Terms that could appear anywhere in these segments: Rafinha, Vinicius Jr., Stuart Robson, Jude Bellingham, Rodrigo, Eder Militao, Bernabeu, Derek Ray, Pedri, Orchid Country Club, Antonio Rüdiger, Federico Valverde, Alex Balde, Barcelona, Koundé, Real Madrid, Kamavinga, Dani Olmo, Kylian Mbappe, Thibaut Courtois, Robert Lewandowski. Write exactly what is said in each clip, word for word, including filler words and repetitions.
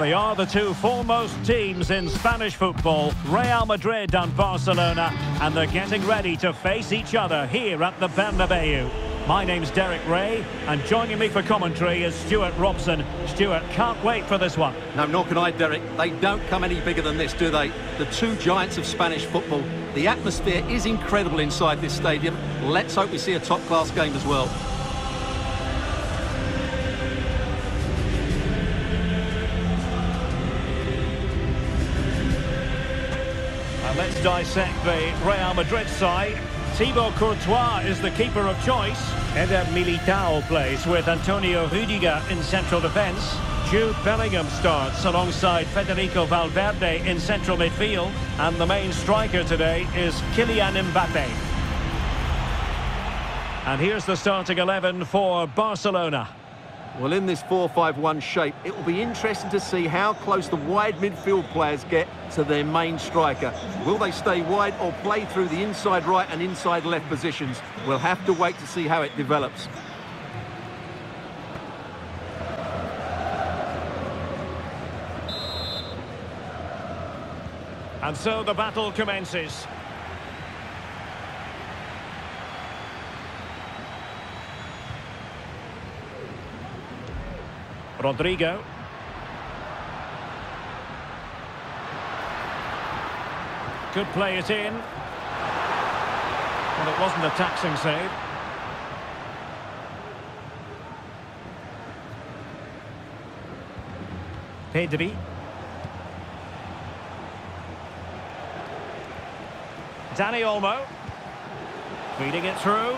They are the two foremost teams in Spanish football, Real Madrid and Barcelona, and they're getting ready to face each other here at the Bernabeu. My name's Derek Ray, and joining me for commentary is Stuart Robson. Stuart, can't wait for this one. No, nor can I, Derek. They don't come any bigger than this, do they? The two giants of Spanish football. The atmosphere is incredible inside this stadium. Let's hope we see a top-class game as well. And let's dissect the Real Madrid side. Thibaut Courtois is the keeper of choice. Eder Militao plays with Antonio Rüdiger in central defence. Jude Bellingham starts alongside Federico Valverde in central midfield. And the main striker today is Kylian Mbappe. And here's the starting eleven for Barcelona. Well, in this four five one shape, it will be interesting to see how close the wide midfield players get to their main striker. Will they stay wide or play through the inside right and inside left positions? We'll have to wait to see how it develops. And so the battle commences. Rodrigo. Could play it in. Well, it wasn't a taxing save. Pedri. Dani Olmo. Feeding it through.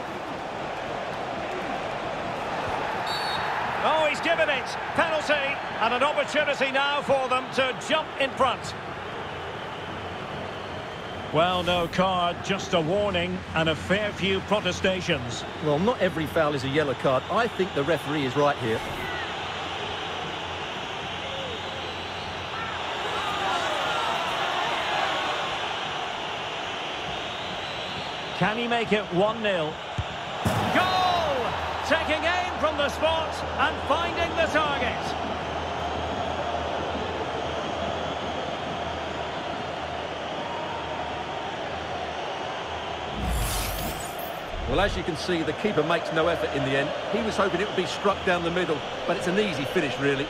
Oh, he's given it. Penalty, and an opportunity now for them to jump in front. Well, no card, just a warning and a fair few protestations. Well, not every foul is a yellow card. I think the referee is right here. Can he make it one nil? Taking aim from the spot and finding the target. Well, as you can see, the keeper makes no effort in the end. He was hoping it would be struck down the middle, but it's an easy finish, really.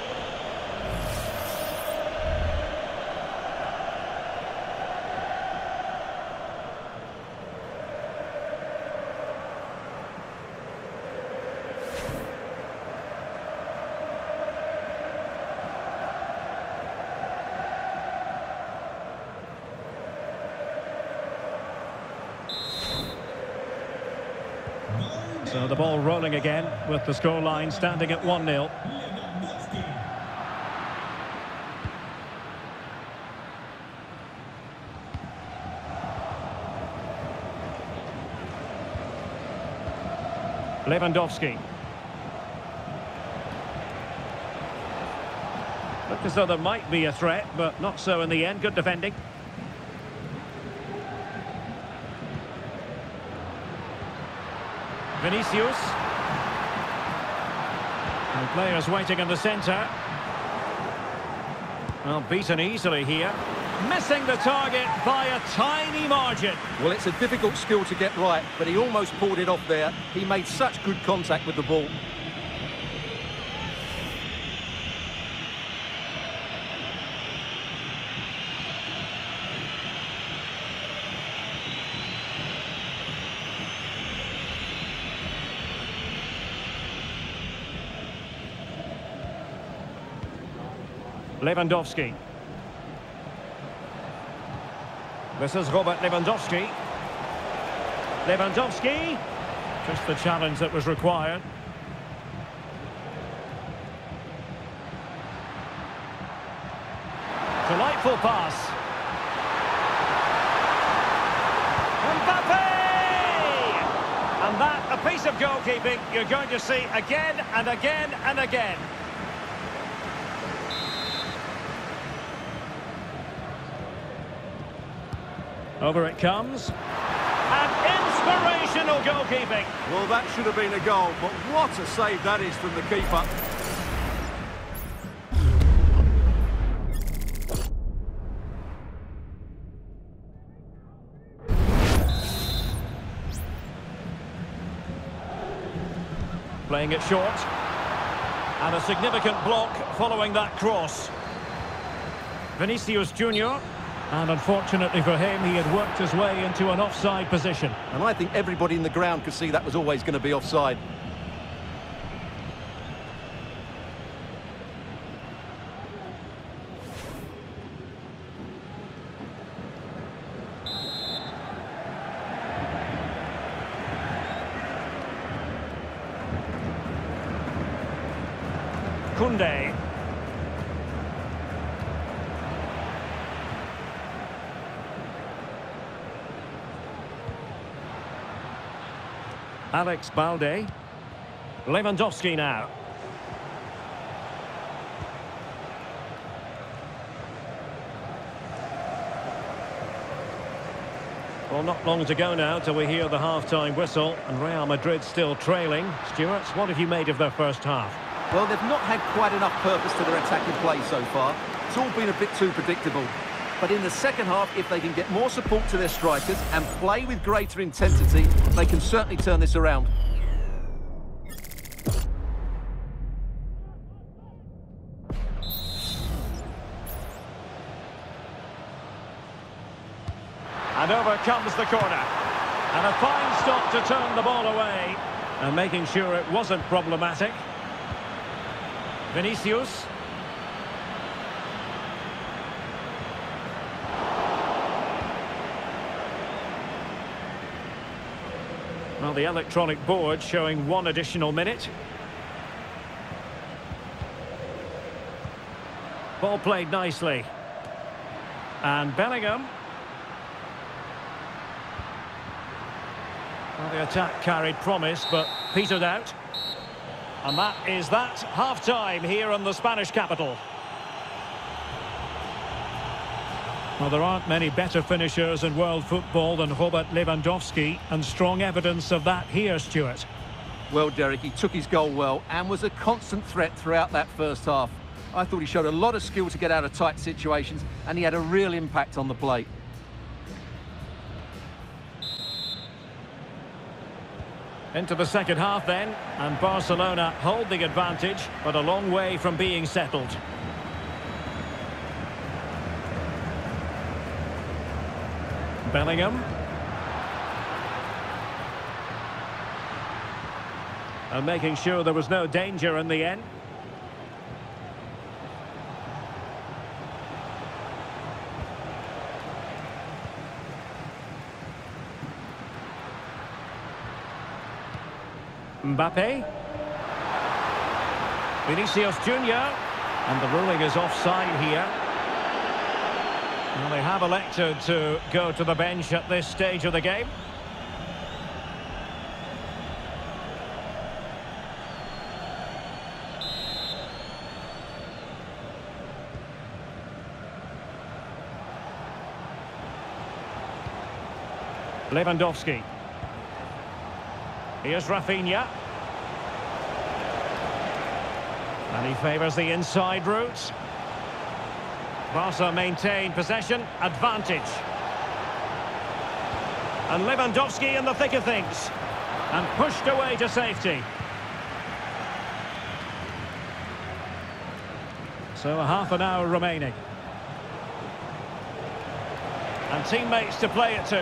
So the ball rolling again with the scoreline standing at one nil. Lewandowski. Looked as though there might be a threat, but not so in the end. Good defending. Vinicius. And players waiting in the centre. Well, beaten easily here. Missing the target by a tiny margin. Well, it's a difficult skill to get right, but he almost pulled it off there. He made such good contact with the ball. Lewandowski. This is Robert Lewandowski. Lewandowski. Just the challenge that was required. Delightful pass. Mbappe! And that, a piece of goalkeeping you're going to see again and again and again. Over it comes. And inspirational goalkeeping. Well, that should have been a goal, but what a save that is from the keeper. playing it short. And a significant block following that cross. Vinicius Junior, and unfortunately for him, he had worked his way into an offside position. And I think everybody in the ground could see that was always going to be offside. Koundé. Alex Balde. Lewandowski now. Well, not long to go now till we hear the half-time whistle, and Real Madrid still trailing. Stuart, what have you made of their first half? Well, they've not had quite enough purpose to their attacking play so far. It's all been a bit too predictable. But in the second half, if they can get more support to their strikers and play with greater intensity, they can certainly turn this around. And over comes the corner. And a fine stop to turn the ball away. And making sure it wasn't problematic. Vinicius. Well, the electronic board showing one additional minute. Ball played nicely. And Bellingham. Well, the attack carried promise, but petered out. And that is that. Half-time here in the Spanish capital. Well, there aren't many better finishers in world football than Robert Lewandowski, and strong evidence of that here, Stuart. Well, Derek, he took his goal well and was a constant threat throughout that first half. I thought he showed a lot of skill to get out of tight situations, and he had a real impact on the play. Into the second half then, and Barcelona hold the advantage, but a long way from being settled. Bellingham. And making sure there was no danger in the end. Mbappe. Vinicius Junior And the ruling is offside here. Well, they have elected to go to the bench at this stage of the game. Lewandowski. Here's Rafinha. And he favours the inside route. Barca maintain possession, advantage. And Lewandowski in the thick of things. And pushed away to safety. So half an hour remaining. And teammates to play it to.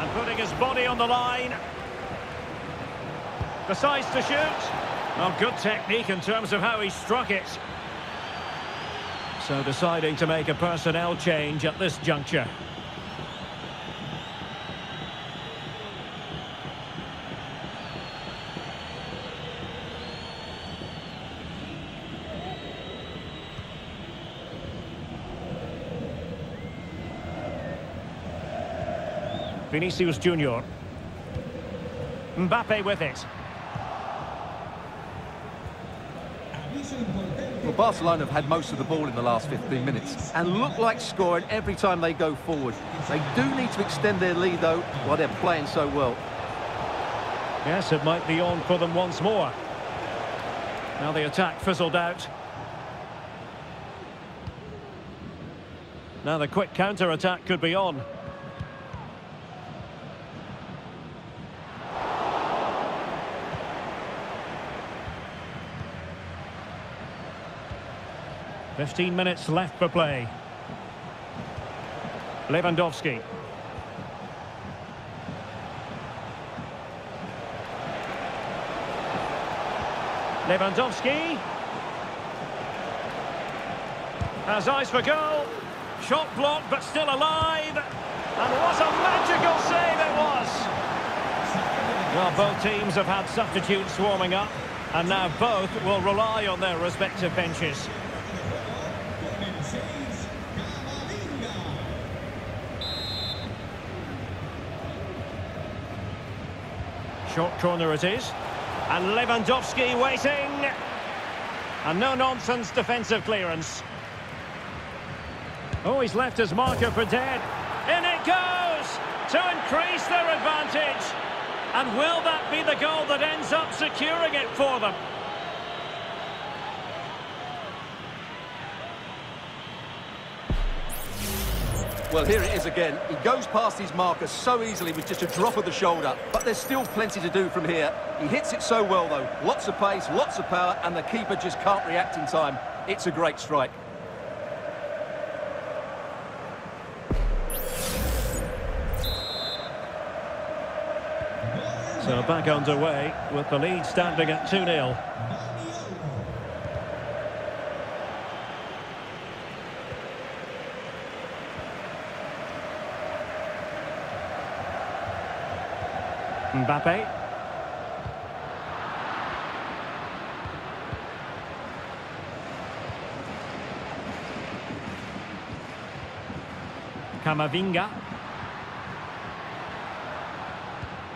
And putting his body on the line. Decides to shoot. Well, good technique in terms of how he struck it. So deciding to make a personnel change at this juncture. Vinicius Junior Mbappe with it. Well, Barcelona have had most of the ball in the last fifteen minutes and look like scoring every time they go forward. They do need to extend their lead, though, while they're playing so well. Yes, it might be on for them once more. Now the attack fizzled out. Now the quick counter-attack could be on. fifteen minutes left for play. Lewandowski. Lewandowski has eyes for goal. Shot blocked, but still alive. And what a magical save it was. Well, both teams have had substitutes warming up, and now both will rely on their respective benches. Short corner it is. And Lewandowski waiting. And no-nonsense defensive clearance. Oh, he's left his marker for dead. In it goes to increase their advantage. And will that be the goal that ends up securing it for them? Well, here it is again. He goes past his marker so easily with just a drop of the shoulder. But there's still plenty to do from here. He hits it so well, though. Lots of pace, lots of power, and the keeper just can't react in time. It's a great strike. So back underway with the lead standing at two nil. Mbappe. Kamavinga.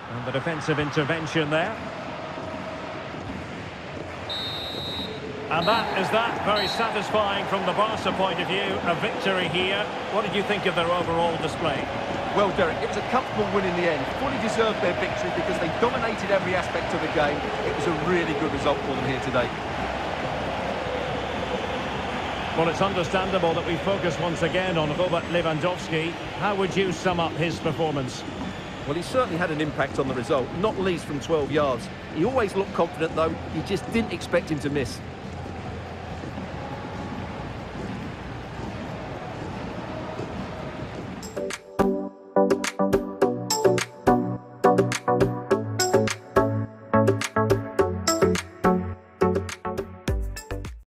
And the defensive intervention there. And that is that. Very satisfying from the Barca point of view. A victory here. What did you think of their overall display? Well, Derek, it was a comfortable win in the end. Fully deserved their victory because they dominated every aspect of the game. It was a really good result for them here today. Well, it's understandable that we focus once again on Robert Lewandowski. How would you sum up his performance? Well, he certainly had an impact on the result, not least from twelve yards. He always looked confident, though. You just didn't expect him to miss.